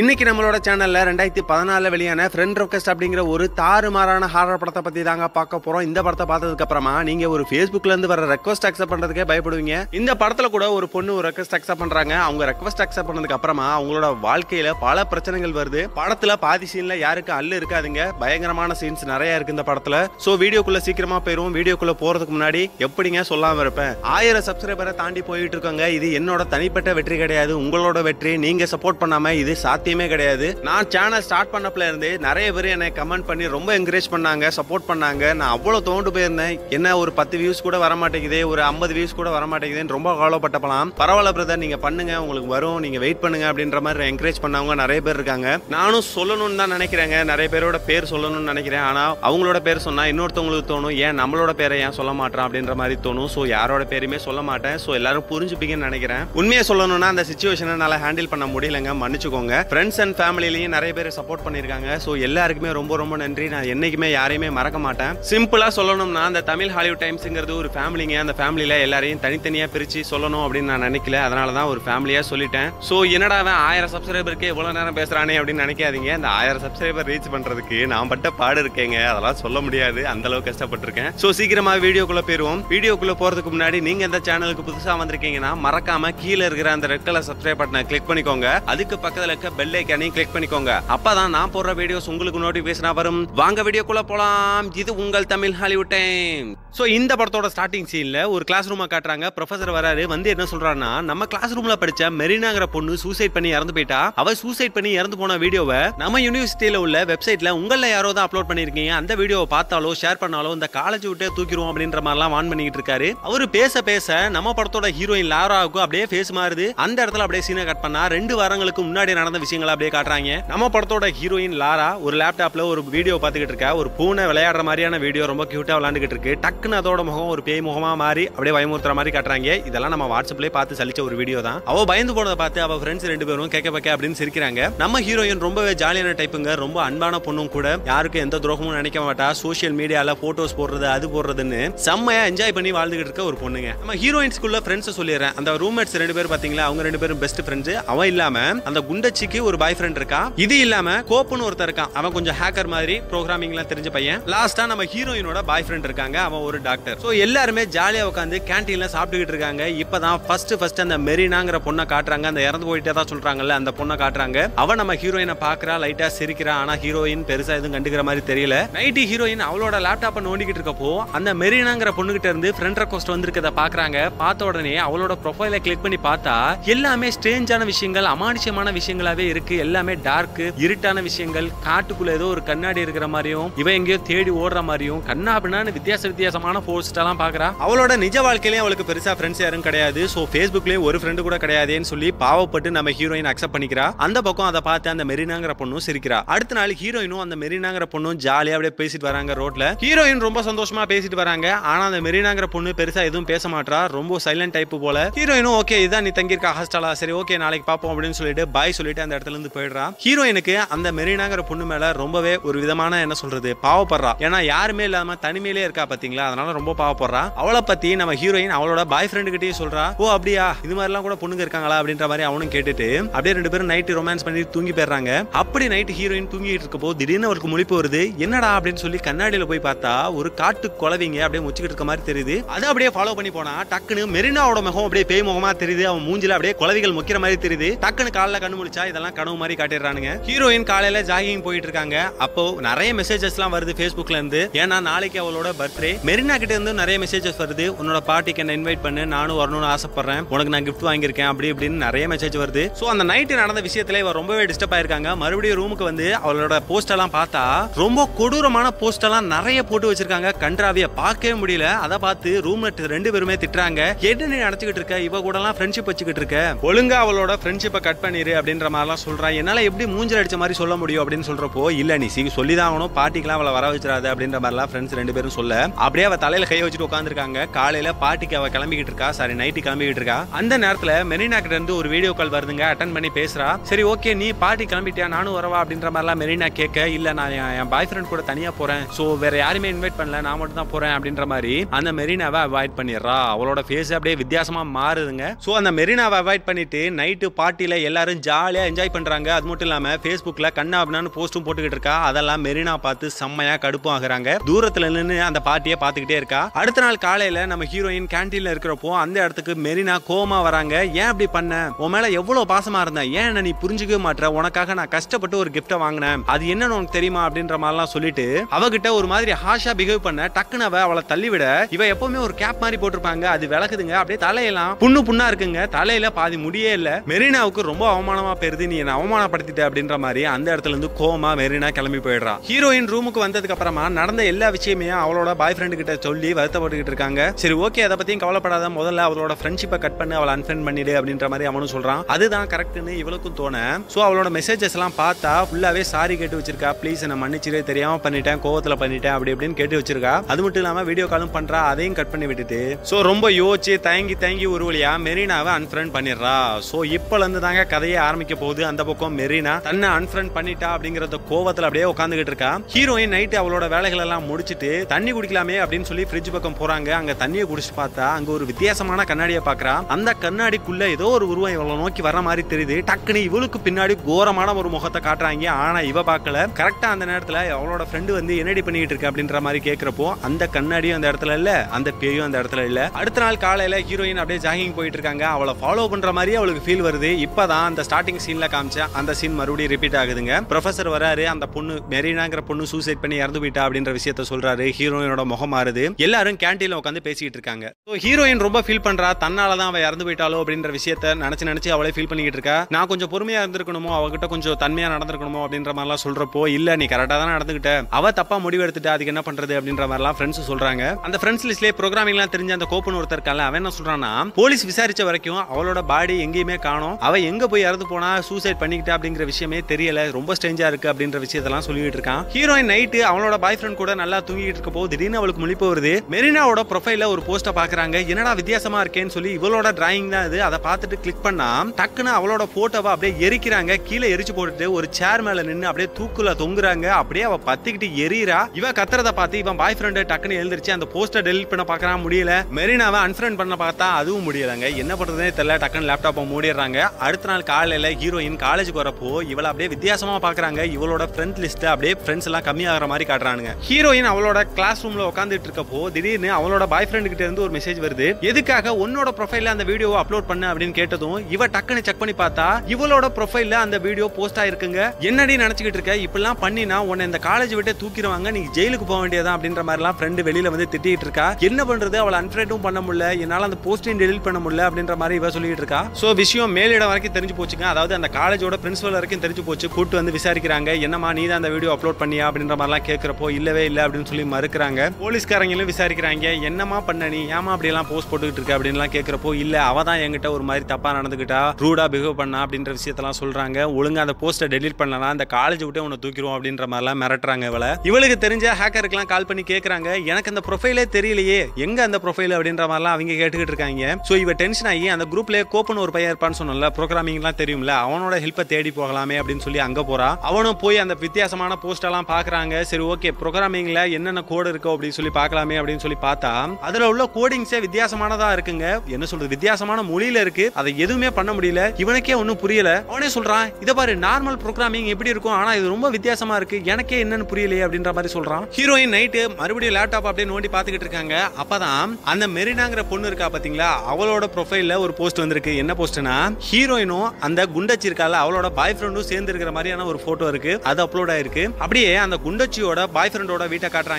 இன்னைக்கு நம்மளோட சேனல்ல 2014ல வெளியான Friend Request அப்படிங்கற ஒரு தாறுமாறான ஹாரர் படத்தை பத்தி தாங்க பார்க்க போறோம். இந்த படத்தை பார்த்ததுக்கு அப்புறமா நீங்க ஒரு Facebookல இருந்து வர ரெக்வெஸ்ட் அக்செப்ட் பண்றதுக்கே பயப்படுவீங்க. இந்த படத்துல கூட ஒரு பொண்ணு ஒரு ரெக்வெஸ்ட் அக்செப்ட் பண்றாங்க. அவங்க ரெக்வெஸ்ட் அக்செப்ட் பண்ணதுக்கு அப்புறமா அவங்களோட வாழ்க்கையில பல பிரச்சனைகள் வருது. படத்துல பாதி சீன்ல யாருக்கு அல்லு இருக்காதுங்க. பயங்கரமான சீன்ஸ் நிறைய இருக்கு இந்த படத்துல. சோ வீடியோக்குள்ள சீக்கிரமா போயிரும். வீடியோக்குள்ள போறதுக்கு முன்னாடி எப்படிங்க சொல்லாம இருப்பேன். 1000 சப்ஸ்கிரைபரை தாண்டி போயிட்டு இருக்கங்க. இது என்னோட தனிப்பட்ட வெற்றி கிடையாது. உங்களோட வெற்றி. நீங்க சப்போர்ட் பண்ணாம இது சாத்தியமே கிடையாது. நான் சேனல் ஸ்டார்ட் பண்ணப்பல இருந்து நிறைய பேர் என்னை கமெண்ட் பண்ணி ரொம்ப என்கரேஜ் பண்ணாங்க, சப்போர்ட் பண்ணாங்க. நான் அவ்வளவு தோண்டு போயிருந்தேன், என்ன ஒரு 10 வியூஸ் கூட வர மாட்டேங்குதே, ஒரு 50 வியூஸ் கூட வர மாட்டேங்குதேன்னு ரொம்ப கவலைப்பட்டப்பலாம். பரவாயில்ல பிரதர், நீங்க பண்ணுங்க, உங்களுக்கு வரும், நீங்க வெயிட் பண்ணுங்க அப்படின்ற மாதிரி என்கரேஜ் பண்ணவங்க நிறைய பேர் இருக்காங்க. நானும் சொல்லணும்னு தான் நினைக்கிறேங்க, நிறைய பேரோட பேர் சொல்லணும்னு நினைக்கிறேன். ஆனா அவங்களோட பேர் சொன்னா இன்னொருத்தவங்களுக்கு தோணும், ஏன் நம்மளோட பேரை ஏன் சொல்ல மாட்டேன் அப்படின்ற மாதிரி தோணும். ஸோ யாரோட பேருமே சொல்ல மாட்டேன். ஸோ எல்லாரும் புரிஞ்சுப்பீங்கன்னு நினைக்கிறேன். உண்மையை சொல்லணும்னா அந்த சுச்சுவேஷனை நல்லா ஹேண்டில் பண்ண முடியலங்க, மன்னிச்சுக்கோங்க. Friends and ஃபேமிலிலயும் நிறைய பேர் சப்போர்ட் பண்ணிருக்காங்க. சோ எல்லாருக்குமே ரொம்ப ரொம்ப நன்றி. நான் என்னைக்குமே யாரையுமே மறக்க மாட்டேன். சிம்பிளா சொல்லணும்னா அந்த தமிழ் ஹாலிவுட் டைம்ஸ்ங்கிறது ஒரு ஃபேமிலிங்க. அந்த ஃபேமிலியில எல்லாரையும் தனித்தனியா பிரிச்சு சொல்லணும் அப்படின்னு நான் நினைக்கல. அதனாலதான் ஒரு ஃபேமிலியா சொல்லிட்டேன். சோ என்னடா 1000 சப்ஸ்கிரைபருக்கு இவ்வளவு நேரம் பேசுறானே அப்படின்னு நினைக்காதீங்க. அந்த 1000 சப்ஸ்கிரைபர் ரீச் பண்றதுக்கு நான் பட்ட பாடு இருக்கேங்க, அதெல்லாம் சொல்ல முடியாது, அந்த அளவுக்கு கஷ்டப்பட்டிருக்கேன். சோ சீக்கிரமா வீடியோக்குள்ள போயிருவோம். வீடியோக்குள்ள போறதுக்கு முன்னாடி நீங்க இந்த சேனலுக்கு புதுசா வந்திருக்கீங்கன்னா மறக்காம கீழே இருக்கிற அந்த ரெட் கலர் சப்ஸ்கிரைப் பட்டனை கிளிக் பண்ணிக்கோங்க. அதுக்கு பக்கத்துல பெல் ஐகானையும் கிளிக் பண்ணிக்கோங்க. அப்பதான் நான் போடுற வீடியோஸ் உங்களுக்கு நோட்டிஃபிகேஷனா வரும். வாங்க வீடியோக்குள்ள போலாம். இது உங்கள் தமிழ் ஹாலிவுட் டைம்ஸ். சோ இந்த படத்தோட ஸ்டார்டிங் சீன்ல ஒரு கிளாஸ் ரூமா காட்டுறாங்க. ப்ரொஃபசர் வராரு, வந்து என்ன சொல்றாருன்னா, நம்ம கிளாஸ் ரூம்ல படிச்ச மெரினாங்கிற பொண்ணு சூசைட் பண்ணி இறந்து போயிட்டா. அவ சூசைட் பண்ணி இறந்து போன வீடியோவை நம்ம யூனிவர்சிட்டியில உள்ள வெப்சைட்ல உங்கள யாரோ தான் அப்லோட் பண்ணிருக்கீங்க. அந்த வீடியோவை பார்த்தாலோ ஷேர் பண்ணாலோ இந்த காலேஜ் விட்டே தூக்கிடுவோம் அப்படின்ற மாதிரி எல்லாம் வான் பண்ணிட்டு இருக்காரு. அவரு பேச பேச நம்ம படத்தோட ஹீரோயின் லாராவுக்கு அப்படியே ஃபேஸ் மாறுது. அந்த இடத்துல அப்படியே சீனை கட் பண்ணா 2 வாரங்களுக்கு முன்னாடி நடந்த விஷயங்களை அப்படியே காட்டுறாங்க. நம்ம படத்தோட ஹீரோயின் லாரா ஒரு லேப்டாப்ல ஒரு வீடியோ பாத்துக்கிட்டு இருக்கா. ஒரு பூனை விளையாடுற மாதிரியான வீடியோ, ரொம்ப கியூட்டா விளையாண்டுகிட்டு இருக்கு. அதோட முகம் ஒரு பேய் முகமா மாறி அப்படியே பயமுறுத்துற மாதிரி காட்டுறாங்க. இதெல்லாம் நம்ம வாட்ஸ்அப்ல பார்த்து சலிச்ச ஒரு வீடியோ தான். அவ பயந்து போனதை பார்த்து அவ ஃப்ரெண்ட்ஸ் 2 பேரும் கேக்க அப்படின்னு சிரிக்கிறாங்க. நம்ம ஹீரோயின் ரொம்பவே ஜாலியான டைப்புங்க, ரொம்ப அன்பான பொண்ணும் கூட, யாருக்கும் எந்த துரோகமும் நினைக்க மாட்டா. சோசியல் மீடியால போட்டோஸ் போடுறது அது போடுறதுன்னு செம்மையா என்ஜாய் பண்ணி வாழ்ந்துகிட்டு இருக்க ஒரு பொண்ணுங்க. நம்ம ஹீரோயின்ஸ்குள்ள ஃப்ரெண்ட்ஸ் சொல்லிடுறேன். அந்த ரூம்மேட்ஸ் 2 பேர் பாத்தீங்களா, அவங்க 2 பேரும் பெஸ்ட் ஃப்ரெண்ட்ஸ். அவன் இல்லாம அந்த குண்டச்சிக்கு ஒரு பாய் ஃப்ரெண்ட் இருக்கா. இது இல்லாம கோப்புன்னு ஒருத்தர் இருக்கான். அவன் கொஞ்சம் ஹேக்கர் மாதிரி ப்ரோக்ராமிங் எல்லாம் தெரிஞ்ச பையன். லாஸ்டா நம்ம ஹீரோயினோட பாய் ஃப்ரெண்ட் இருக்காங்க, அவன் ஒரு டாக்டர். சோ எல்லாருமே ஜாலியா உட்காந்து கேண்டீன்ல சாப்பிட்டுக்கிட்டு இருக்காங்க. இப்பதான் ஃபர்ஸ்ட் அந்த மெரினாங்கிற பொண்ணை காட்டுறாங்க. அந்த இறந்து போயிட்டே தான் சொல்றாங்கல்ல, அந்த பொண்ணை காட்டுறாங்க. அவ நம்ம ஹீரோயினை பாக்குறா, லைட்டா சிரிக்கிறா. ஆனா ஹீரோயின் பெருசா எதுவும் கண்டுக்கிற மாதிரி தெரியல. நைட்டு ஹீரோயின் அவளோட லேப்டாப்பை நோண்டிக்கிட்டு இருக்கப்போ அந்த மெரினாங்கிற பொண்ணுகிட்ட இருந்து ஃப்ரெண்ட் ரெக்வெஸ்ட் வந்திருக்கத பாக்குறாங்க. பார்த்த உடனே அவளோட ப்ரொஃபைல கிளிக் பண்ணி பார்த்தா எல்லாமே ஸ்ட்ரேஞ்சான விஷயங்கள், அமானுஷமான விஷயங்களாவே இருக்கு. எல்லாமே டார்க், இருட்டான விஷயங்கள். காட்டுக்குள்ள ஏதோ ஒரு கண்ணாடி இருக்கிற மாதிரியும், இவ எங்கேயோ தேடி ஓடுற மாதிரியும், கண்ணா அப்படின்னு வித்தியாச வித்தியாசமான போஸ்ட்லாம் பாக்குறா. அவளோட நிஜ வாழ்க்கையிலயும் அவளுக்கு பெருசா ஃப்ரெண்ட்ஸ் யாரும் கிடையாது. சோ ஃபேஸ்புக்லயும் ஒரு ஃப்ரெண்டு கூட கிடையாதுன்னு சொல்லி பாவப்பட்டு நம்ம ஹீரோயின் அக்செப்ட் பண்ணிக்கிறா. அந்த பக்கம் அதை பார்த்து அந்த மெரினாங்கிற பொண்ணும் சிரிக்கிறா. அடுத்த நாள் ஹீரோயினும் அந்த மெரினாங்கிற பொண்ணும் ஜாலியா அப்படியே பேசிட்டு வராங்க ரோட்ல. ஹீரோயின் ரொம்ப சந்தோஷமா பேசிட்டு வராங்க. ஆனா அந்த மெரினாங்கிற பொண்ணு பெருசா எதுவும் பேச மாட்டா, ரொம்ப சைலண்ட் டைப் போல. ஹீரோயினும் ஓகே, இதான் நீ தங்கியிருக்கா ஹாஸ்டலா, சரி ஓகே நாளைக்கு பாப்போம் அப்படின்னு சொல்லிட்டு பாய் சொல்லிட்டு அந்த இடத்துல இருந்து போயிடுறா. ஹீரோயினுக்கு அந்த மெரினாங்கிற பொண்ணு மேல ரொம்பவே ஒரு விதமான என்ன சொல்றது பாவப்படுறா. ஏன்னா யாருமே இல்லாம தனிமையிலே இருக்கா பாத்தீங்க, அதனால ரொம்ப பாவப்படுறா. அவளை பத்தி நம்ம ஹீரோயின் அவளோட பாய் ஃப்ரெண்ட் கிட்டயே சொல்றா. ஓ அப்படியா, இது மாதிரி எல்லாம் கூட பொண்ணுங்க இருக்காங்களா அப்படின்ற மாதிரி அவனும் கேட்டுட்டு அப்படியே 2 பேரும் நைட்டு ரொமான்ஸ் பண்ணி தூங்கி போயிடுறாங்க. அப்படி நைட்டு ஹீரோயின் தூங்கிட்டு இருக்கப்போ திடீர்னு அவருக்கு முழிப்பு வருது. என்னடா அப்படின்னு சொல்லி கண்ணாடியில போய் பார்த்தா ஒரு காட்டு குலவிங்க அப்படியே முச்சுக்கிட்டு இருக்க மாதிரி தெரியுது. அதை அப்படியே ஃபாலோ பண்ணி போனா டக்குன்னு மெரினாவோட முகம் அப்படியே பேய் முகமா தெரியுது. அவன் மூஞ்சில அப்படியே குலவிகள் முக்கிற மாதிரி தெரியுது. டக்குன்னு காலைல கண்ணு முழிச்சா இதெல்லாம் கனவு மாதிரி காட்டிடுறானுங்க. ஹீரோயின் காலையில ஜாகிங் போயிட்டு இருக்காங்க. அப்போ நிறைய மெசேஜஸ் எல்லாம் வருது Facebookல இருந்து. ஏன்னா நாளைக்கு அவளோட பர்த்டே. மெரினா கிட்ட இருந்து நிறைய மெசேஜஸ் வருது. உன்னோட பார்ட்டிக்கு என்ன இன்வைட் பண்ணு, நானும் வரணும்னு ஆசைப்படுறேன், உனக்கு நான் கிஃப்ட் வாங்கியிருக்கேன் அப்படி இப்படின்னு நிறைய மெசேஜ் வருது. சோ அந்த நைட்டு நடந்த விஷயத்துல இவ ரொம்பவே டிஸ்டர்ப் ஆயிருக்காங்க. மறுபடியும் ரூமுக்கு வந்து அவளோட போஸ்ட் எல்லாம் பார்த்தா ரொம்ப கொடூரமான போஸ்ட் எல்லாம் நிறைய போட்டு வச்சிருக்காங்க. கன்றாவிய பார்க்கவே முடியல. அதை பார்த்து ரூம்ல 2 பேருமே திட்டுறாங்க. என்ன நீ நடந்துக்கிட்டு இருக்க, இவ கூட எல்லாம் ஃப்ரெண்ட்ஷிப் வச்சுக்கிட்டு இருக்க, ஒழுங்கா அவளோட ஃப்ரெண்ட்ஷிப்பை கட் பண்ணிரு அப்படின்ற மாதிரி எல்லாம் சொல்றான். என்னால எப்படி மூஞ்சல் அடிச்ச மாதிரி சொல்ல முடியும் அப்படின்னு சொல்றப்போ, இல்ல நீ சொல்லிதான் ஆகணும், பார்ட்டிக்கு எல்லாம் அவளை வர வச்சிடாது அப்படின்ற மாதிரி எல்லாம் ஃப்ரெண்ட்ஸ் 2 பேரும் சொல்ல அப்படியே அப்படியே அவ தலையில கை வச்சிட்டு உட்கார்ந்திருக்காங்க. காலையில பார்ட்டிக்கு அவ கிளம்பிக்கிட்டு இருக்கா, சாரி நைட்டு கிளம்பிக்கிட்டு இருக்கா. அந்த நேரத்துல மெரினா கிட்ட இருந்து ஒரு வீடியோ கால் வருதுங்க. அட்டன் பண்ணி பேசுறா. சரி ஓகே நீ பார்ட்டி கிளம்பிட்டியா, நானும் வரவா அப்படின்ற மாதிரிலாம் மெரினா கேட்க, இல்ல நான் என் பாய் ஃப்ரெண்ட் கூட தனியா போறேன், சோ வேற யாருமே இன்வைட் பண்ணல, நான் மட்டும் தான் போறேன் அப்படின்ற மாதிரி அந்த மெரினாவை அவாய்ட் பண்ணிடுறா. அவளோட ஃபேஸ் அப்படியே வித்தியாசமா மாறுதுங்க. சோ அந்த மெரினாவை அவாய்ட் பண்ணிட்டு நைட்டு பார்ட்டியில எல்லாரும் ஜாலியா என்ஜாய் பண்றாங்க. அது மட்டும் இல்லாம ஃபேஸ்புக்ல கண்ணா அப்படின்னு போஸ்டும் போட்டுக்கிட்டு இருக்கா. அதெல்லாம் மெரினா பார்த்து செம்மையா கடுப்பும் ஆகுறாங்க. தூரத்துல நின்று அந்த பார்ட்டியை பார்த்துக்கிட்டே இருக்கா. அடுத்த நாள் காலையில நம்ம ஹீரோயின் கேண்டீன்ல இருக்கிறப்போ அந்த இடத்துக்கு மெரினா கோமா வராங்க. ஏன் அப்படி பண்ண, உன் மேல எவ்வளவு பாசமா இருந்தேன், ஏன் நீ புரிஞ்சுக்கவே மாட்டற, உனக்காக நான் கஷ்டப்பட்டு ஒரு கிஃப்ட வாங்கினேன், அது என்னன்னு உனக்கு தெரியுமா அப்படின்ற மாதிரிலாம் சொல்லிட்டு அவகிட்ட ஒரு மாதிரி ஹாஷா பிஹேவ் பண்ண டக்குன்னு அவளை தள்ளிவிட, இவ எப்பவுமே ஒரு கேப் மாதிரி போட்டிருப்பாங்க அது விளக்குதுங்க. அப்படியே தலையெல்லாம் புண்ணு புண்ணா இருக்குங்க, தலையில பாதி முடியே இல்ல. மெரினாவுக்கு ரொம்ப அவமானமா போயிருது, நீ என்ன அவமானப்படுத்திட்ட அப்படின்ற மாதிரி அந்த இடத்துல இருந்து கோமா மெரினா கிளம்பி போயிடுறா. ஹீரோயின் ரூமுக்கு வந்ததுக்கு அப்புறமா நடந்த எல்லா விஷயமே அவளோட பாய் ஃப்ரெண்ட் கிட்ட சொல்லி வருத்தப்பட்டுக்கிட்டு இருக்காங்க. சரி ஓகே அதை பத்தியும் கவலைப்படாத, முதல்ல அவளோட ஃப்ரெண்ட்ஷிப்பை கட் பண்ணி அவளை அன்ஃப்ரெண்ட் பண்ணிடு அப்படின்ற மாதிரி அவனும் சொல்றான். அதுதான் கரெக்ட்னு இவளுக்கும் தோண. சோ அவளோட மெசேஜஸ் எல்லாம் பார்த்தா ஃபுல்லாவே சாரி கேட்டு வச்சிருக்கா. பிளீஸ் என்ன மன்னிச்சிரு, தெரியாம பண்ணிட்டேன், கோவத்துல பண்ணிட்டேன் அப்படி இப்படின்னு கேட்டு வச்சிருக்கா. அது மட்டும் இல்லாம வீடியோ காலும் பண்றா, அதையும் கட் பண்ணி விட்டுட்டு சோ ரொம்ப யோசிச்சு தயங்கி தயங்கி ஒரு வழியா மெரினாவை அன்ஃப்ரெண்ட் பண்ணிடுறா. சோ இப்பல இருந்து தாங்க கதையை ஆரம்பிக்க போகுது. அந்த பக்கம் மெரினா தன்னை அன்ஃப்ரெண்ட் பண்ணிட்டா அப்படிங்கறத கோவத்துல அப்படியே உட்காந்துக்கிட்டு இருக்கா. ஹீரோயின் நைட்டு அவளோட வேலைகள் எல்லாம் முடிச்சிட்டு தண்ணி குடிக்கலாமே அப்படின்னு சொல்லி ஃப்ரிட்ஜ் பக்கம் போறாங்க. அங்க தண்ணியை குடிச்சு பார்த்தா அங்க ஒரு வித்தியாசமான கண்ணாடியை பாக்குறா. அந்த கண்ணாடிக்குள்ள ஏதோ ஒரு உருவம் இவளை நோக்கி வர மாதிரி தெரியுது. டக்குனு இவளுக்கு பின்னாடி கோரமான ஒரு முகத்தை காட்டுறாங்க. ஆனா இவ பாக்கல. கரெக்டா அந்த நேரத்துல அவளோட ஃப்ரெண்டு வந்து என்னடி பண்ணிட்டு இருக்க அப்படின்ற மாதிரி கேக்குறப்போ அந்த கண்ணாடியும் அந்த இடத்துல இல்ல, அந்த பேயும் அந்த இடத்துல இல்ல. அடுத்த நாள் காலையில ஹீரோயின் அப்படியே ஜாகிங் போயிட்டு இருக்காங்க. அவளை ஃபாலோ பண்ற மாதிரி அவளுக்கு ஃபீல் வருது. இப்பதான் அந்த ஸ்டார்டிங் சீன்ல காமிச்ச அந்த சீன் மறுபடியும் ரிப்பீட் ஆகுதுங்க. ப்ரொஃபசர் வராரு, அந்த பொண்ணு மெரினாங்கிற பொண்ணு சூசைட் பண்ணி இறந்து போயிட்டா அப்படின்ற விஷயத்த சொல்றாரு. ஹீரோயினோட முகம் மாறுது. எல்லாரும் கேண்டீன்ல உட்காந்து பேசிட்டு இருக்காங்க. சோ ஹீரோயின் ரொம்ப ஃபீல் பண்றா, தன்னாலதான் அவ இறந்து போயிட்டாலோ அப்படின்ற விஷயத்த நினைச்சு நினைச்சு அவளே ஃபீல் பண்ணிக்கிட்டு இருக்கா. நான் கொஞ்சம் பொறுமையா இருந்திருக்கணுமோ, அவகிட்ட கொஞ்சம் தன்மையா நடந்திருக்கணுமோ அப்படின்ற மாதிரி எல்லாம் சொல்றப்போ, இல்ல நீ கரெக்டா தான் நடந்துகிட்ட, அவ தப்பா முடிவு எடுத்துட்டு அதுக்கு என்ன பண்றது அப்படின்ற மாதிரி எல்லாம் ஃப்ரெண்ட்ஸ் சொல்றாங்க. அந்த ஃப்ரெண்ட்ஸ் லிஸ்ட்லயே ப்ரோக்ராமிங் எல்லாம் தெரிஞ்ச அந்த கோப்பன் ஒருத்தர் இருக்கால, அவன் என்ன சொல்றான்னா போலீஸ் விசாரிச்ச வரைக்கும் அவளோட பாடி எங்கேயுமே காணோம், அவ எங்க போய் இறந்து போனா சூசைட் பண்ணிக்கிட்டா அப்படிங்கிற விஷயமே தெரியல, ரொம்ப ஸ்ட்ரேஞ்சா இருக்கு அப்படின்ற விஷயத்தெல்லாம் சொல்லிட்டு இருக்கான். ஹீரோயின் நைட்டு அவளோட பாய் ஃப்ரெண்ட் கூட நல்லா தூங்கிட்டு இருக்க போது திடீர்னு அவளுக்கு முழிப்பு வருது. மெரினாவோட ப்ரொஃபைல ஒரு போஸ்ட பாக்குறாங்க. என்னடா வித்தியாசமா இருக்கேன்னு சொல்லி இவளோட டிராயிங் தான் இது. அதை பார்த்துட்டு கிளிக் பண்ணா டக்குன்னு அவளோட போட்டோவை அப்படியே எரிக்கிறாங்க. கீழே எரிச்சு போட்டுட்டு ஒரு சேர் மேல நின்று அப்படியே தூக்குல தொங்குறாங்க. அப்படியே அவ பத்திக்கிட்டு எரியறா. இவ கத்துறதை பார்த்து இவன் பாய் ஃப்ரெண்ட் டக்குன்னு எழுந்திருச்சு அந்த போஸ்டர் டெலிட் பண்ண பாக்குறா, முடியல. மெரினாவை அன்ஃப்ரெண்ட் பண்ண பார்த்தா அதுவும் முடியலங்க. என்ன பண்றதுனே தெரியல, டக்குன்னு லேப்டாப்பை மூடிடுறாங்க. அடுத்த நாள் காலையில ஹீரோயின் காலேஜுக்கு வரப்போ இவளை அப்படியே வித்தியாசமா பாக்குறாங்க. இவளோட ஃப்ரெண்ட் லிஸ்ட் அப்படியே ஃப்ரெண்ட்ஸ் எல்லாம் கம்மியாகிற மாதிரி காட்டுறானுங்க. ஹீரோயின் அவளோட கிளாஸ் ரூம்ல உட்காந்துட்டு இருக்கப்போ திடீர்னு அவளோட பாய் ஃப்ரெண்ட் கிட்ட இருந்து ஒரு மெசேஜ் வருது. எதுக்காக உன்னோட ப்ரொஃபைல்ல அந்த வீடியோவை அப்லோட் பண்ண அப்படின்னு கேட்டதும் இவ டக்குன்னு செக் பண்ணி பார்த்தா இவளோட ப்ரொஃபைல்ல அந்த வீடியோ போஸ்ட் ஆயிருக்குங்க. என்னடி நினைச்சுக்கிட்டு இருக்க, இப்பெல்லாம் பண்ணினா உன்னை இந்த காலேஜ் விட்டே தூக்கிடுவாங்க, நீ ஜெயிலுக்கு போக வேண்டியதான் அப்படின்ற மாதிரி எல்லாம் ஃப்ரெண்டு வெளியில வந்து திட்டிட்டு இருக்கா. என்ன பண்றது, அவளை அன்ஃப்ரெண்டும் பண்ண முடியல, என்னால அந்த போஸ்டையும் டெலிட் பண்ண முடியல அப்படின்ற மாதிரி இவ சொல்லிட்டு இருக்கா. சோ விஷயம் மேலிடம் வரைக்கும் தெரிஞ்சு போச்சுங்க. அதாவது அந்த காலேஜோட பிரின்சிபல் வரைக்கும் தெரிஞ்சு போச்சு. கூட்டு வந்து விசாரிக்கிறாங்க, என்னமா நீ தான் அந்த வீடியோ அப்லோட் பண்ணியா அப்படின்ற மாதிரிலாம் கேட்கிறப்போ இல்லவே இல்லை அப்படின்னு சொல்லி மறுக்கிறாங்க. போலீஸ்காரங்களும் விசாரிக்கிறாங்க, என்னமா பண்ண நீ, ஏமா அப்படி எல்லாம் போஸ்ட் போட்டுக்கிட்டு இருக்க அப்படின்லாம் கேட்கிறப்போ, இல்ல அவ தான் என்கிட்ட ஒரு மாதிரி தப்பா நடந்துகிட்டா, ரூடா பிஹேவ் பண்ணா அப்படின்ற விஷயத்தெல்லாம் சொல்றாங்க. ஒழுங்கா அந்த போஸ்டை டெலிட் பண்ணலனா அந்த காலேஜ் விட்டே உன்னை தூக்கிடுவோம் அப்படின்ற மாதிரிலாம் மிரட்டுறாங்க. இவளை இவளுக்கு தெரிஞ்ச ஹேக்கருக்கு எல்லாம் கால் பண்ணி கேட்கறாங்க, எனக்கு அந்த ப்ரொஃபைலே தெரியலையே, எங்க அந்த ப்ரொஃபைல் அப்படின்ற மாதிரிலாம் அவங்க கேட்டுக்கிட்டு இருக்காங்க. சோ இவ டென்ஷன் ஆகி அந்த குரூப்ல கோப்பன் ஒரு பையன் இருப்பான்னு சொன்னல, ப்ரோக்ராமிங் எல்லாம் தெரியும்ல, அவனோட ஹெல்ப்பை தேடி போகலாமே அப்படின்னு சொல்லி அங்க போறா. அவனும் போய் அந்த வித்தியாசமான போஸ்ட் எல்லாம் பாக்குறாங்க. சரி ஓகே ப்ரோக்ராமிங்ல என்னென்ன கோடு இருக்கு அப்படின்னு சொல்லி பார்க்கலாமே அப்படின்னு சொல்லி பார்த்தா அதுல உள்ள கோடிங்ஸே வித்தியாசமானதா இருக்குங்க. என்ன சொல்றது, வித்தியாசமான மொழியில இருக்கு, அதை எதுவுமே பண்ண முடியல. இவனுக்கே ஒன்னும் புரியல. அவனே சொல்றான், இதை பாரு நார்மல் ப்ரோக்ராமிங் எப்படி இருக்கும், ஆனா இது ரொம்ப வித்தியாசமா இருக்கு, எனக்கே என்னன்னு புரியலையே அப்படின்ற மாதிரி சொல்றான். ஹீரோயின் நைட்டு மறுபடியும் லேப்டாப் அப்படியே நோண்டி பாத்துக்கிட்டு இருக்காங்க. அப்பதான் அந்த மெரினாங்கிற பொண்ணு இருக்கா பாத்தீங்களா, அவளோட ப்ரொஃபைல்ல ஒரு போஸ்ட் வந்திருக்கு. என்ன போஸ்ட்னா ஹீரோயினும் அந்த குண்டச்சி இருக்கால அவளோட பாய் ஃப்ரெண்டும் சேர்ந்து இருக்கிற மாதிரியான ஒரு போட்டோ இருக்கு. அது அப்லோட் ஆயிருக்கு. அப்படியே அந்த குண்டச்சியோட பாய் ஃப்ரெண்டோட வீட்டை காட்டுறாங்க.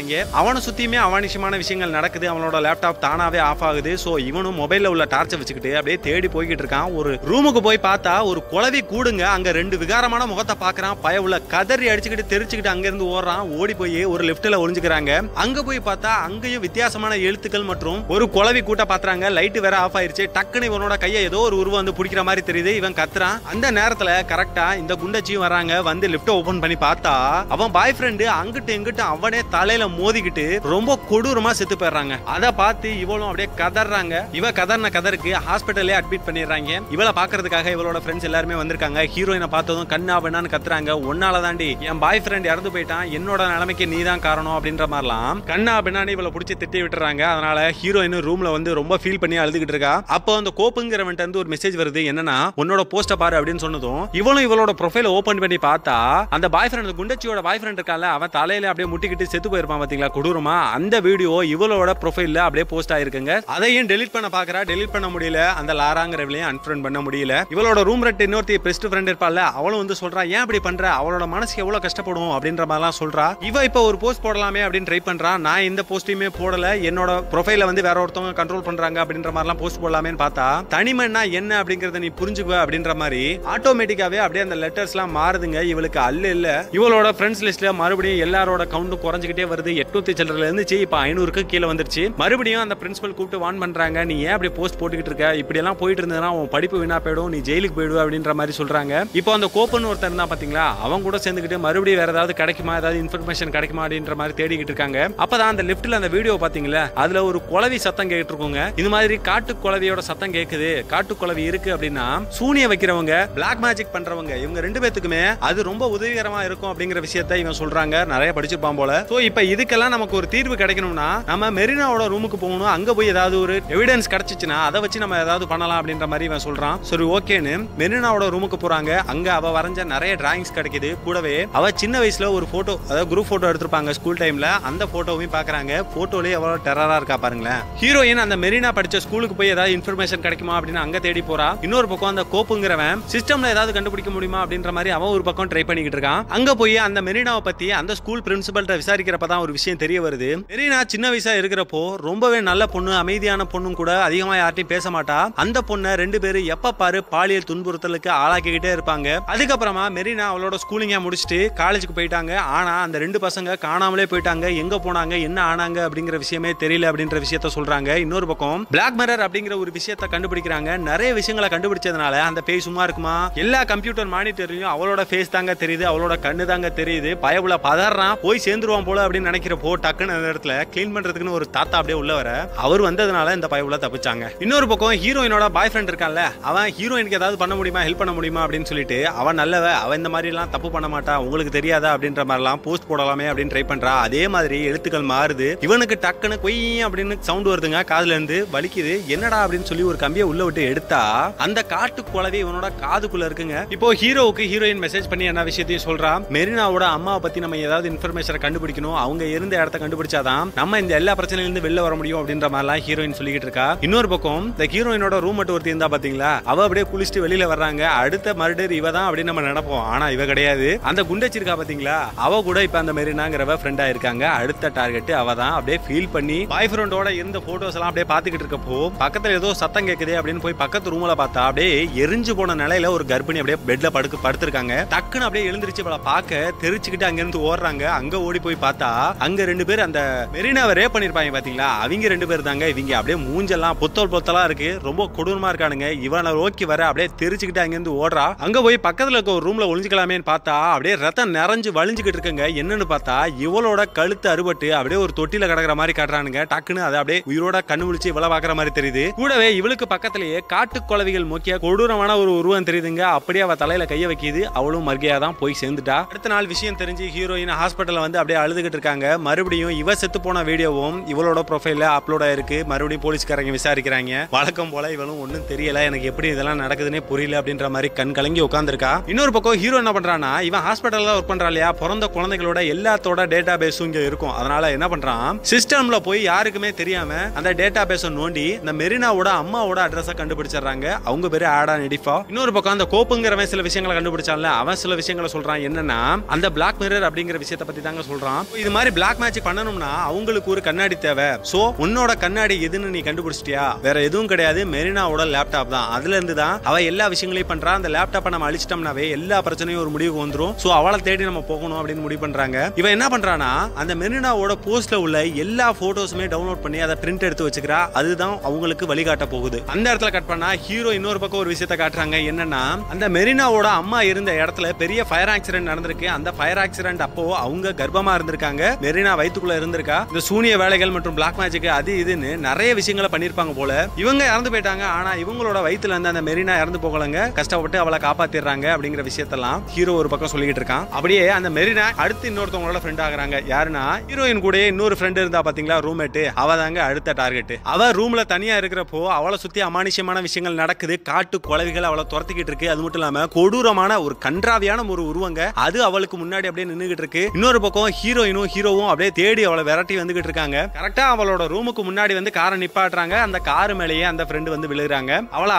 அவனை சுத்தியுமே அவானிஷமான விஷயங்கள் நடக்குது. அவனோட லேப்டாப் தானாவே ஆஃப் ஆகுது. சோ இவனும் மொபைல்ல உள்ள டார்ச்சை வச்சுக்கிட்டு அப்படியே தேடி போய்கிட்டு இருக்கான். ஒரு ரூமுக்கு போய் பார்த்தா ஒரு குளவி கூடுங்க. அங்க ரெண்டு விகாரமான முகத்தை பாக்குறான். பய உள்ள கதறி அடிச்சுக்கிட்டு தெரிச்சுக்கிட்டு அங்க இருந்து ஓடுறான். ஓடி போய் ஒரு லெப்ட்ல ஒளிஞ்சுக்கிறாங்க. அங்க போய் பார்த்தா அங்கேயும் வித்தியாசமான எழுத்துக்கள் மற்றும் ஒரு குளவி கூட்ட பாத்துறாங்க. லைட் வேற ஆஃப் ஆயிருச்சு. டக்குன்னு இவனோட கையை ஏதோ ஒரு உருவம் வந்து பிடிக்கிற மாதிரி தெரியுது. இவன் கத்துறான். அந்த நேரத்துல கரெக்டா இந்த குண்டச்சியும் வராங்க. வந்து லிப்ட் ஓபன் பண்ணி பார்த்தா அவன் பாய் ஃப்ரெண்டு அங்கிட்டு எங்கிட்ட அவனே தலையில மோதிக்கிட்டு ரொம்ப ரொம்ப கொடூரமா செத்து போறாங்க. அத பார்த்து இவளும் அப்படியே கதறாங்க. இவ கதர்ன கதருக்கு ஹாஸ்பிடல்ல அட்மிட் பண்ணிடுறாங்க. இவள பாக்குறதுக்காக இவளோட ஃப்ரெண்ட்ஸ் எல்லாரும் வந்திருக்காங்க. ஹீரோயினை பார்த்ததும் கண்ணா வேணான்னு கத்துறாங்க. ஒன்னால தாண்டி என் பாய் ஃப்ரெண்ட் இறந்து போயிட்டான், என்னோட நிலைமைக்கு நீ தான் காரணம் அப்படின்ற மாதிரிலாம் கண்ணா வேணான்னு இவளை பிடிச்சி திட்டி விட்டுறாங்க. அதனால ஹீரோயின் ரூம்ல வந்து ரொம்ப ஃபீல் பண்ணி அழுதுகிட்டு இருக்கா. அப்போ அந்த கோப்புங்கிறவன்ட்ட இருந்து ஒரு மெசேஜ் வருது, என்னன்னா உன்னோட போஸ்ட பாரு அப்படின்னு சொன்னதும் இவளும் இவளோட ப்ரொஃபைல ஓபன் பண்ணி பார்த்தா அந்த பாய் ஃப்ரெண்ட் குண்டச்சியோட பாய் ஃப்ரெண்ட் இருக்கால அவன் தலையில அப்படியே முட்டிக்கிட்டு செத்து போயிருப்பான் பாத்தீங்களா கொடூரமா. அந்த வீடியோ இவளோட ப்ரொஃபைல்ல அப்படியே போஸ்ட் ஆயிருக்குங்க. அதையும் டெலிட் பண்ண பாக்குறா, டெலிட் பண்ண முடியல. அந்த லாராங்கிறவளையும் அன்ஃப்ரெண்ட் பண்ண முடியல. இவளோட ரூம் ரெட் இன்னொருத்தி பெஸ்ட் ஃப்ரெண்ட் இருப்பால அவளும் வந்து சொல்றா, ஏன் அப்படி பண்ற, அவளோட மனசு எவ்வளவு கஷ்டப்படும் அப்படின்ற மாதிரிலாம் சொல்றா. இவ இப்ப ஒரு போஸ்ட் போடலாமே அப்படின்னு ட்ரை பண்றா. நான் இந்த போஸ்டையுமே போடல, என்னோட ப்ரொஃபைல வந்து வேற ஒருத்தவங்க கண்ட்ரோல் பண்றாங்க அப்படின்ற மாதிரிலாம் போஸ்ட் போடலாமேன்னு பார்த்தா தனிமன்னா என்ன அப்படிங்கறத நீ புரிஞ்சுக்குவ அப்படின்ற மாதிரி ஆட்டோமேட்டிக்காவே அப்படியே அந்த லெட்டர்ஸ் எல்லாம் மாறுதுங்க. இவளுக்கு அல்ல இல்ல இவளோட ஃப்ரெண்ட்ஸ் லிஸ்ட்ல மறுபடியும் எல்லாரோட கவுண்டும் குறைஞ்சிக்கிட்டே வருது. 800 இருந்துச்சு இப்ப 500க்கு கீழே வந்துருச்சு. மறுபடியும் அந்த பிரின்சிபல் கூப்பிட்டு வான் பண்றாங்க, நீ ஏன் அப்படி போஸ்ட் போட்டுக்கிட்டு இருக்க, இப்படி எல்லாம் போயிட்டு இருந்ததுன்னா உன் படிப்பு வீணா போயிடும், நீ ஜெயிலுக்கு போயிடுவ அப்படின்ற மாதிரி சொல்றாங்க. இப்போ அந்த கோப்பன் ஒருத்தர் தான் பாத்தீங்களா, அவங்க கூட சேர்ந்துக்கிட்டு மறுபடியும் வேற ஏதாவது கிடைக்குமா, ஏதாவது இன்ஃபர்மேஷன் கிடைக்குமா அப்படின்ற மாதிரி தேடிக்கிட்டு இருக்காங்க. அப்பதான் அந்த லிப்ட்ல அந்த வீடியோ பாத்தீங்களா, அதுல ஒரு குளவி சத்தம் கேட்டு இருக்குங்க. இந்த மாதிரி காட்டு குளவியோட சத்தம் கேக்குது, காட்டு குளவி இருக்கு அப்படின்னா சூனிய வைக்கிறவங்க பிளாக் மேஜிக் பண்றவங்க இவங்க ரெண்டு பேத்துக்குமே அது ரொம்ப உதவிகரமா இருக்கும் அப்படிங்கிற விஷயத்தை இவன் சொல்றாங்க. நிறைய படிச்சிருப்பான் போல. சோ இப்போ இதுக்கெல்லாம் நமக்கு ஒரு தீர்வு கிடைக்கணும்னா நம்ம மெரினாவோட ரூமுக்கு போகணும், அங்க போய் ஏதாவது ஒரு எவிடன்ஸ் கிடைச்சிச்சுன்னா அதை வச்சு நம்ம ஏதாவது பண்ணலாம் அப்படின்ற மாதிரி இவன் சொல்றான். சரி ஓகேன்னு மெரினாவோட ரூமுக்கு போறாங்க. அங்க அவ வரைஞ்ச நிறைய டிராயிங்ஸ் கிடைக்குது. கூடவே அவ சின்ன வயசுல ஒரு போட்டோ, அதாவது குரூப் போட்டோ எடுத்திருப்பாங்க ஸ்கூல் டைம்ல, அந்த போட்டோவையும் பாக்குறாங்க. போட்டோலயே எவ்வளவு டெரரா இருக்கா பாருங்களேன். ஹீரோயின் அந்த மெரினா படிச்ச ஸ்கூலுக்கு போய் ஏதாவது இன்ஃபர்மேஷன் கிடைக்குமா அப்படின்னு அங்க தேடி போறா. இன்னொரு பக்கம் அந்த கோப்புங்கிறவன் சிஸ்டம்ல ஏதாவது கண்டுபிடிக்க முடியுமா அப்படின்ற மாதிரி அவன் ஒரு பக்கம் ட்ரை பண்ணிக்கிட்டு இருக்கான். அங்க போய் அந்த மெரினாவை பத்தி அந்த ஸ்கூல் பிரின்சிபல் விசாரிக்கிறப்பதான் ஒரு விஷயம் தெரிய வருது. மெரினா சின்ன வயசா இருக்கிறப்போ ரொம்பவே நல்ல பொண்ணு, அமைதியான பொண்ணும் கூட, அதிகமா யார்ட்டையும் பேச மாட்டா. அந்த பொண்ணை ரெண்டு பேரும் எப்ப பாரு பாலியல் துன்புறுத்தலுக்கு ஆளாக்கிக்கிட்டே இருப்பாங்க. அதுக்கப்புறமா மெரினா அவளோட ஸ்கூலிங்க முடிச்சுட்டு காலேஜுக்கு போயிட்டாங்க. ஆனா அந்த ரெண்டு பசங்க காணாமலே போயிட்டாங்க, எங்க போனாங்க என்ன ஆனாங்க அப்படிங்கிற விஷயமே தெரியல அப்படின்ற விஷயத்த சொல்றாங்க. இன்னொரு பக்கம் பிளாக் மிரர் அப்படிங்கிற ஒரு விஷயத்தை கண்டுபிடிக்கிறாங்க. நிறைய விஷயங்களை கண்டுபிடிச்சதுனால அந்த பேய் சும்மா இருக்குமா, எல்லா கம்ப்யூட்டர் மானிட்டர்லயும் அவளோட ஃபேஸ் தாங்க தெரியுது, அவளோட கண்ணு தாங்க தெரியுது. பயவுல பதறான், போய் சேர்ந்துருவான் போல அப்படின்னு நினைக்கிறப்போ டக்குன்னு அந்த இடத்துல கிளீன் பண்றதுக்குன்னு ஒரு தாத்தா அப்படியே உள்ள வர அவர் வந்ததுனால இந்த பயவுல தப்பிச்சாங்க. இன்னொரு பக்கம் ஹீரோயினோட பாய் ஃப்ரெண்ட் இருக்கான்ல அவன் ஹீரோயினுக்கு ஏதாவது பண்ண முடியுமா, ஹெல்ப் பண்ண முடியுமா அப்படின்னு சொல்லிட்டு அவன் நல்லவ, அவன் இந்த மாதிரி எல்லாம் தப்பு பண்ண மாட்டா, உங்களுக்கு தெரியாதா அப்படின்ற மாதிரி எல்லாம் போஸ்ட் போடலாமே அப்படின்னு ட்ரை பண்றா. அதே மாதிரி எழுத்துக்கள் மாறுது. இவனுக்கு டக்குன்னு கொய் அப்படின்னு சவுண்ட் வருதுங்க, காதுல இருந்து வலிக்குது. என்னடா அப்படின்னு சொல்லி ஒரு கம்பியை உள்ள விட்டு எடுத்தா அந்த காட்டு குளவி இவனோட காதுக்குள்ள இருக்குங்க. இப்போ ஹீரோவுக்கு ஹீரோயின் மெசேஜ் பண்ணி என்ன விஷயத்தையும் சொல்றா, மெரினாவோட அம்மாவை பத்தி நம்ம ஏதாவது இன்ஃபர்மேஷனை கண்டுபிடிக்கணும், அவங்க இருந்த இடத்த கண்டுபிடிச்சாதான் நம்ம இந்த எல்லா பிரச்சனையில இருந்து வெளில வர முடியும் அப்படின்ற மாதிரிலாம் ஹீரோயின் சொல்லிக்கிட்டு இருக்கா. இன்னொரு பக்கம் இந்த ஹீரோயினோட ரூம் மட்டும் ஒருத்தி இருந்தா பாத்தீங்களா, அவ அப்படியே குளிச்சுட்டு வெளியில வர்றாங்க. அடுத்த மர்டர் இவ தான் அப்படின்னு நம்ம நினைப்போம், ஆனா இவ கிடையாது. அந்த குண்டச்சிருக்கா பாத்தீங்களா, அவ கூட இப்ப அந்த மெரினாங்கிறவ ஃப்ரெண்டா இருக்காங்க. அடுத்த டார்கெட் அவ தான். அப்படியே ஃபீல் பண்ணி பாய் ஃப்ரெண்டோட இருந்த போட்டோஸ் எல்லாம் அப்படியே பாத்துக்கிட்டு இருக்கப்போ பக்கத்துல ஏதோ சத்தம் கேக்குது அப்படின்னு போய் பக்கத்து ரூம்ல பார்த்தா அப்படியே எரிஞ்சு போன நிலையில ஒரு கர்ப்பிணி அப்படியே பெட்ல படுத்திருக்காங்க. டக்குன்னு அப்படியே எழுந்திருச்சு அவளை பார்க்க தெரிச்சுக்கிட்டு அங்க இருந்து ஓடுறாங்க. அங்க ஓடி போய் பார்த்தா அங்க ரெண்டு பேர் அந்த மெரினாவை ரேப் பண்ணிருப்பாங்க பாத்தீங்களா, அவங்க ரெண்டு பேர் தாங்க. இவங்க அப்படியே மூஞ்செல்லாம் பொத்தல் பொத்தலா இருக்கு, ரொம்ப கொடூரமா இருக்கானுங்க. இவனை நோக்கி வர அப்படியே தெரிச்சுக்கிட்டு அங்க இருந்து ஓடுறா. அங்க போய் பக்கத்துல இருக்க ஒரு ரூம்ல ஒளிஞ்சுக்கலாமேன்னு பார்த்தா அப்படியே ரத்தம் நிறைஞ்சு வலிஞ்சுக்கிட்டு இருக்குங்க. என்னன்னு பார்த்தா இவளோட கழுத்து அறுபட்டு அப்படியே ஒரு தொட்டில கிடக்குற மாதிரி காட்டுறானுங்க. டக்குன்னு அதை அப்படியே உயிரோட கண்ணு முழிச்சு இவளை பாக்குற மாதிரி தெரியுது. கூடவே இவளுக்கு பக்கத்திலேயே காட்டு குளவிகள் முக்கிய கொடூரமான ஒரு உருவம் தெரியுதுங்க. அப்படியே அவ தலையில கைய வைக்கிது. அவளும் மர்கையா தான் போய் சேர்ந்துட்டா. அடுத்த நாள் விஷயம் தெரிஞ்சு ஹீரோயின் ஹாஸ்பிட்டல்ல வந்து அப்படியே அழுதுகிட்டு இருக்காங்க. மறுபடியும் இவ செத்து போன வீடியோவும் இவளோட ப்ரொஃபைல்ல அப்லோட் ஆயிருக்கு. மறுபடியும் போலீஸ்காரங்க விசாரிக்கிறாங்க. வழக்கம் போல இவளும் ஒன்னும் தெரியல, எனக்கு எப்படி இதெல்லாம் நடக்குதுன்னே புரியல அப்படின்ற மாதிரி கண் கலங்கி உட்காந்துருக்கா. இன்னொரு பக்கம் ஹீரோ என்ன பண்றானா, இவன் ஹாஸ்பிட்டல்ல ஒர்க் பண்றா இல்லையா, பிறந்த குழந்தைகளோட எல்லாத்தோட டேட்டா பேஸும் இங்க இருக்கும். அதனால என்ன பண்றான், சிஸ்டம்ல போய் யாருக்குமே தெரியாம அந்த டேட்டா பேஸை நோண்டி இந்த மெரினாவோட அம்மாவோட அட்ரஸை கண்டுபிடிச்சாங்க. அவங்க பேரு ஆடா நெடிஃபா. இன்னொரு பக்கம் அந்த கோப்புங்கிறவன் சில விஷயங்களை கண்டுபிடிச்சான்ல அவன் சில விஷயங்களை சொல்றான். என்னன்னா அந்த பிளாக் மிரர் அப்படிங்கிற விஷயத்தை பத்தி தாங்க சொல்றான். இது மாதிரி பிளாக் மேஜிக் பண்ணணும்னா அவங்களுக்கு ஒரு கண்ணாடி தேவை. சோ உன்னோட கண்ணாடி எதுன்னு நீ கண்டுபிடிச்சிட்டியா, வேற எதுவும் கிடையாது, மெரினாவோட லேப்டாப் தான். அதுல இருந்து தான் அவ எல்லா விஷயங்களையும் பண்றா. அந்த லேப்டாப்பை நம்ம அழிச்சிட்டோம்னாவே எல்லா பிரச்சனையும் ஒரு முடிவுக்கு வந்துடும். சோ அவளை தேடி நம்ம போகணும் அப்படின்னு முடிவு பண்றாங்க. இவன் என்ன பண்றானா, அந்த மெரினாவோட போஸ்ட்ல உள்ள எல்லா போட்டோஸுமே டவுன்லோட் பண்ணி அதை பிரிண்ட் எடுத்து வச்சுக்கிறா. அதுதான் அவங்களுக்கு வழிகாட்ட போகுது. அந்த இடத்துல கட் பண்ணா ஹீரோ இன்னொரு பக்கம் ஒரு விஷயத்தை காட்டுறாங்க. என்னன்னா அந்த மெரினாவோட அம்மா இருந்த இடத்துல பெரிய ஃபயர் ஆக்சிடென்ட் நடந்திருக்கு. அந்த ஃபயர் ஆக்சிடென்ட் அப்போ அவங்க கர்ப்பமா இருந்திருக்காங்க, மெரினா வயிற்றுக்குள்ள இருந்து இருக்கா இந்த சூனிய வேலைகள் மற்றும் Black Magic அது இதுன்னு நிறைய விஷயங்களை பண்ணிருப்பாங்க போல இவங்க இறந்து போயிட்டாங்க ஆனா இவங்களோட வயித்துல அந்த மெரினா இறந்து போகலங்க கஷ்டப்பட்டு அவளை காப்பாத்திறாங்க அப்படிங்கற விஷயத்தெல்லாம் ஹீரோ ஒரு பக்கம் சொல்லிட்டு இருக்கான் அப்படியே அந்த மெரினா அடுத்து இன்னொருத்தவங்களோட ஃப்ரெண்ட் ஆகறாங்க யாருனா ஹீரோயின் கூடயே இன்னொரு ஃப்ரெண்ட் இருந்தா பாத்தீங்களா ரூம்மேட் அவதாங்க அடுத்த டார்கெட் அவ ரூம்ல தனியா இருக்கறப்போ அவளை சுத்தி அமானுஷமான விஷயங்கள் நடக்குது காட்டு கொலைகள் அவளை துரத்திக்கிட்டு இருக்கு அது மட்டும் இல்லாம கொடூரமான ஒரு கன்றாவியான ஒரு உருவங்க அது அவளுக்கு முன்னாடி அப்படியே நின்னுகிட்டு இருக்கு இன்னொரு பக்கம் ஹீரோயினும் ஹீரோவும் அப்படியே தேடி அவளை விரட்டி வந்துகிட்டு இருக்காங்க கரெக்ட்டா அவளோட ரூமுக்கு முன்னாடி வந்து காரை நிப்பாட்றாங்க அந்த கார் மேலயே அந்த ஃப்ரெண்ட் வந்து விழுறாங்க அவளை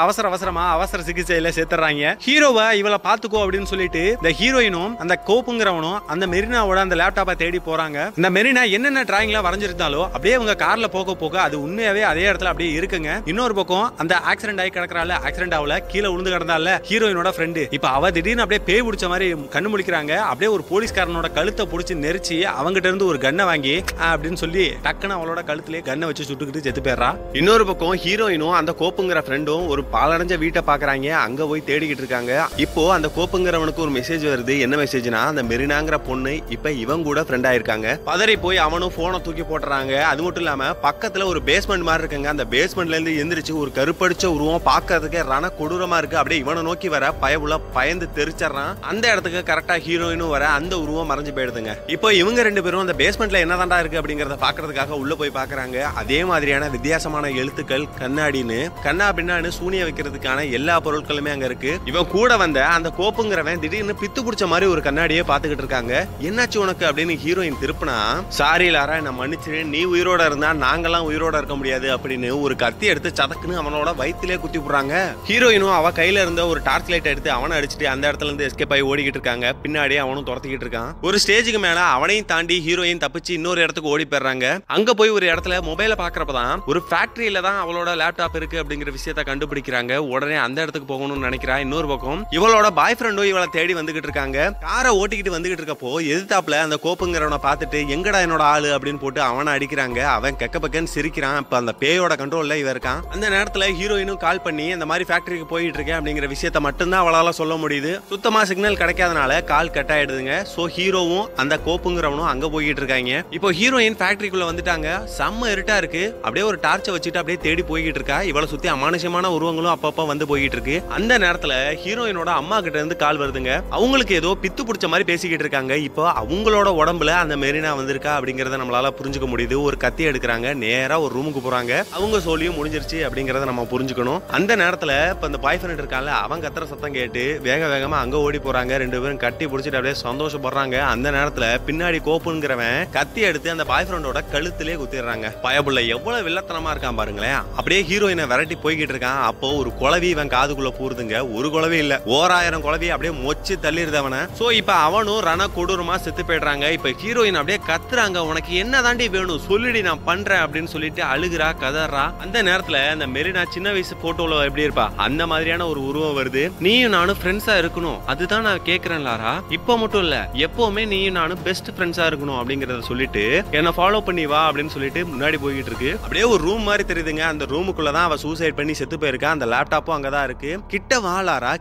அவசர சிகிச்சையில சேத்துறாங்க ஹீரோவை இவளை பாத்துக்கோ அப்படினு சொல்லிட்டு இந்த ஹீரோயினும் அந்த கோப்புங்கறவனும் அந்த மெரினாவோட அந்த லேப்டாப்பை தேடி போறாங்க இந்த மெரினா என்னென்ன டிராயிங்லாம் வரைஞ்சிருந்தாலோ அப்படியே அவங்க கார்ல போக போக அது உண்மையாவே அதே இடத்துல அப்படியே இருக்குங்க இன்னொரு பக்கம் அந்த ஆக்சிடென்ட் ஆகி கிடக்குறால ஆக்சிடென்ட் ஆவல கீழ விழுந்து கிடந்தால ஹீரோயினோட ஃப்ரெண்ட் இப்ப அவ திடீர்னு அப்படியே பேய் பிடிச்ச மாதிரி கண்ணு முழிக்கிறாங்க அப்படியே ஒரு போலீஸ்காரனோட கழுத்தை புடிச்சு நெரிச்சி அவங்கிட்ட இருந்து ஒரு கன்னை வாங்கி அப்படினு சொல்லி டக்குன்னு அவளோட கழுத்திலே கண்ணை வச்சு சுட்டுக்கிட்டு செத்து போயிடுறா இன்னொரு பக்கம் ஹீரோயினும் அந்த கோப்புங்கிற ஃப்ரெண்டும் ஒரு பாலடைஞ்ச வீட்டை பாக்குறாங்க அங்க போய் தேடிக்கிட்டு இருக்காங்க இப்போ அந்த கோப்புங்கிறவனுக்கு ஒரு மெசேஜ் வருது என்ன மெசேஜ்னா அந்த மெரினாங்கிற பொண்ணு இப்ப இவங்க கூட ஃப்ரெண்ட் ஆயிருக்காங்க பதறி போய் அவனும் போனை தூக்கி போட்டுறாங்க அது மட்டும் இல்லாம பக்கத்துல ஒரு பேஸ்மெண்ட் மாதிரி இருக்குங்க அந்த பேஸ்மெண்ட்ல இருந்து எந்திரிச்சு ஒரு கருப்படிச்ச உருவம் பாக்குறதுக்கு ரண கொடூரமா இருக்கு அப்படியே இவனை நோக்கி வர பயவுல பயந்து தெரிச்சறான் அந்த இடத்துக்கு கரெக்டா ஹீரோயினும் வர அந்த உருவம் மறைஞ்சு போயிடுதுங்க இப்போ இவங்க ரெண்டு பேரும் அந்த பேஸ்மெண்ட்ல என்னதான்டா இருக்கு அப்படிங்கறத பாக்குறதுக்காக உள்ள போய் பாக்குறாங்க அதே மாதிரியான வித்தியாசமான எழுத்துக்கள் கண்ணாடின்னு கண்ணா பின்னான்னு சூனிய வைக்கிறதுக்கான எல்லா பொருட்களுமே அங்க இருக்கு இவன் கூட வந்த அந்த கோப்புங்கிறவன் திடீர்னு பித்து புடிச்ச மாதிரி ஒரு கண்ணாடியே பாத்துக்கிட்டு இருக்காங்க என்னாச்சு உனக்கு அப்படின்னு ஹீரோயின் திருப்பினா சாரி லாரா நான் மன்னிச்சு நீ உயிரோட இருந்தா நாங்கெல்லாம் உயிரோட இருக்க முடியாது அப்படின்னு ஒரு கத்தி எடுத்து சதக்குன்னு அவனோட வயித்திலே குத்தி போடுறாங்க ஹீரோயினும் அவ கையில இருந்த ஒரு டார்ச் லைட் எடுத்து அவனை அடிச்சுட்டு அந்த இடத்துல இருந்து எஸ்கேப் ஆகி ஓடிக்கிட்டு இருக்காங்க பின்னாடி அவனும் துரத்திக்கிட்டு இருக்கான் ஒரு ஸ்டேஜுக்கு மேல அவனையும் தாண்டி ஹீரோயின் தப்பிச்சு இன்னொரு இடத்துக்கு ஓடி போயிடுறாங்க அங்க போய் ஒரு இடத்துல மொபைல பாக்குறப்பதான் ஒரு ஃபேக்டரியில தான் அவளோட லேப்டாப் இருக்கு அப்படிங்கிற விஷயத்த கண்டுபிடிக்கிறாங்க உடனே அந்த இடத்துக்கு போகணும்னு நினைக்கிறா இன்னொரு பக்கம் இவளோட பாய் ஃப்ரெண்டும் இவளை தேடி வந்துகிட்டு இருக்காங்க காரை ஓட்டிக்கிட்டு வந்துகிட்டு இருக்கப்போ எதிர்த்தாப்புல அந்த கோப்புங்கிறவனை பார்த்துட்டு எங்கடா என்னோட ஆளு அப்படின்னு போட்டு அவனை அடிக்கிறாங்க அவன் கெக்க பக்கன்னு சிரிக்கிறான் இப்ப அந்த பேயோட கண்ட்ரோல்ல இவ இருக்கான் அந்த நேரத்துல ஹீரோயினும் கால் பண்ணி இந்த மாதிரி ஃபேக்டரிக்கு போயிட்டு இருக்கேன் அப்படிங்கிற விஷயத்த மட்டும்தான் அவளால சொல்ல முடியுது சுத்தமா சிக்னல் கிடைக்காதனால கால் கட் ஆயிடுதுங்க சோ ஹீரோவும் அந்த கோப்புங்கிறவனும் அங்க போய்கிட்டு இருக்காங்க இப்போ ஹீரோயின் ஃபேக்டரிக்குள்ள வந்துட்டாங்க செம்ம இருட்டா இருக்கு அப்படியே ஒரு டார்ச்சை வச்சுட்டு அப்படியே தேடி போய்கிட்டு இருக்கா இவளை சுத்தி அமானுஷமான உருவங்களும் அப்பப்ப வந்து போய்கிட்டு இருக்கு அந்த நேரத்துல ஹீரோயினோட அம்மா கிட்ட இருந்து கால் வருதுங்க அவங்களுக்கு ஏதோ பித்து பிடிச்ச மாதிரி பேசிக்கிட்டு இருக்காங்க இப்போ அவங்களோட உடம்புல அந்த மெரினா வந்திருக்கா அப்படிங்கறத நம்மளால புரிஞ்சுக்க முடியுது ஒரு கத்தி எடுக்கிறாங்க நேரா ஒரு ரூமுக்கு போறாங்க அவங்க சோலியும் முடிஞ்சிருச்சு அப்படிங்கறத நம்ம புரிஞ்சுக்கணும் அந்த நேரத்துல இப்ப அந்த பாய் ஃப்ரெண்ட் இருக்கான்ல அவங்க கத்துற சத்தம் கேட்டு வேக வேகமா அங்க ஓடி போறாங்க ரெண்டு பேரும் கட்டி பிடிச்சிட்டு அப்படியே சந்தோஷப்படுறாங்க அந்த நேரத்துல பின்னாடி கோப்புங்கிறவன் கத்தி எடுத்து அந்த பாய் ஃப்ரெண்டோட கழுத்திலே குத்திடுறாங்க பயபுள்ள எவ்வளவு வில்லத்தனமா இருக்கான் பாருங்களேன் அப்படியே ஹீரோயினை விரட்டி போய்கிட்டு இருக்கான் அப்போ ஒரு குளவி இவன் காதுக்குள்ள போறதுங்க ஒரு குளவி இல்ல 1000 குளவி அப்படியே மொச்சு தள்ளிடுதவன சோ இப்ப அவனும் ரண கொடூரமா செத்து போயிடுறாங்க இப்ப ஹீரோயின் அப்படியே கத்துறாங்க உனக்கு என்ன தாண்டி வேணும் சொல்லிடி நான் பண்றேன் அப்படின்னு சொல்லிட்டு அழுகுறா கதறா அந்த நேரத்துல அந்த மெரினா சின்ன வயசு போட்டோல எப்படி இருப்பா அந்த மாதிரியான ஒரு உருவம் வருது நீயும் நானும் ஃப்ரெண்ட்ஸா இருக்கணும் அதுதான் நான் கேக்குறேன் லாரா இப்ப மட்டும் இல்ல எப்பவுமே நீயும் நானும் பெஸ்ட் ஃப்ரெண்ட்ஸா இருக்கணும் அப்படிங்கறத சொல்லிட்டு என்ன ஃபாலோ பண்ணி வா அப்படின்னு சொல்லிட்டு முன்னாடி போய்கிட்டு இருக்கு அப்படியே ஒரு ரூம் மாதிரி தெரியுதுங்க அந்த ரூமுக்குள்ள தான் அவ சூசைட் பண்ணி செத்து போயிருக்கா அந்த லேப்டாப்பும் அங்கதான் இருக்கு கிட்ட வாளாரா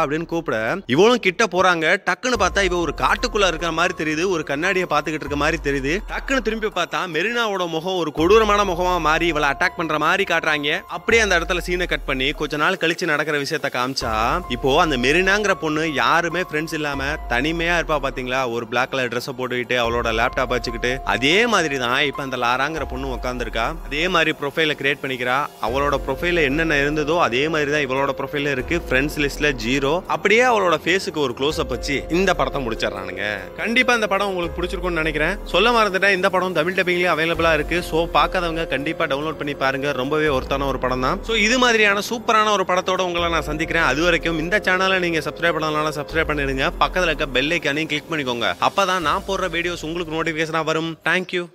அப்படின்னு கூப்பிட இவளும் கிட்ட போறாங்க டக்குன்னு பார்த்தா இவ ஒரு காட்டுக்குள்ள இருக்கிற மாதிரி தெரியுது ஒரு கண்ணாடியை பாத்துக்கிட்டு இருக்க மாதிரி தெரியுது டக்குன்னு திரும்பி பார்த்தா மெரினாவோட முகம் ஒரு கொடூரமான முகமா மாறி இவளை அட்டாக் பண்ற மாதிரி காட்டுறாங்க அப்படியே அந்த இடத்துல சீனை கட் பண்ணி கொஞ்ச நாள் கழிச்சு நடக்கிற விஷயத்த காமிச்சா இப்போ அந்த மெரினாங்கிற பொண்ணு யாருமே ஃப்ரெண்ட்ஸ் இல்லாம தனிமையா இருப்பா பாத்தீங்களா ஒரு பிளாக் கலர் ட்ரெஸ் போட்டுக்கிட்டு அவளோட லேப்டாப் வச்சுக்கிட்டு அதே மாதிரி தான் இப்ப அந்த லாராங்கிற பொண்ணு உட்காந்துருக்கா அதே மாதிரி ப்ரொஃபைல கிரியேட் பண்ணிக்கிறா அவளோட ப்ரொஃபைல என்னென்ன இருந்ததோ அதே மாதிரி தான் இவளோட ப்ரொஃபைல இருக்கு ஃப்ரெண்ட்ஸ் லிஸ்ட்ல 0 அப்படியே அவளோட ஃபேஸுக்கு ஒரு க்ளோஸ் அப் வச்சு இந்த படத்தை முடிச்சறானுங்க கண்டிப்பா இந்த படம் உங்களுக்கு பிடிச்சிருக்கும்னு நினைக்கிறேன் சொல்ல மறந்துட்டேன் இந்த படம் தமிழ் டப்பிங்லயே அவைலபிளா இருக்கு சோ பார்க்காதவங்க கண்டிப்பா டவுன்லோட் பண்ணி பாருங்க ரொம்பவே ஒர்த்தான ஒரு படம் தான் சோ இது மாதிரியான சூப்பரான ஒரு படத்தோட உங்களை நான் சந்திக்கிறேன் அது வரைக்கும் இந்த சேனலை நீங்க சப்ஸ்கிரைப் பண்ணலனா சப்ஸ்கிரைப் பண்ணிடுங்க பக்கத்துல இருக்க பெல் ஐகானையும் கிளிக் பண்ணிக்கோங்க அப்பதான் நான் போடுற வீடியோஸ் உங்களுக்கு நோட்டிபிகேஷனா வரும் தேங்க்யூ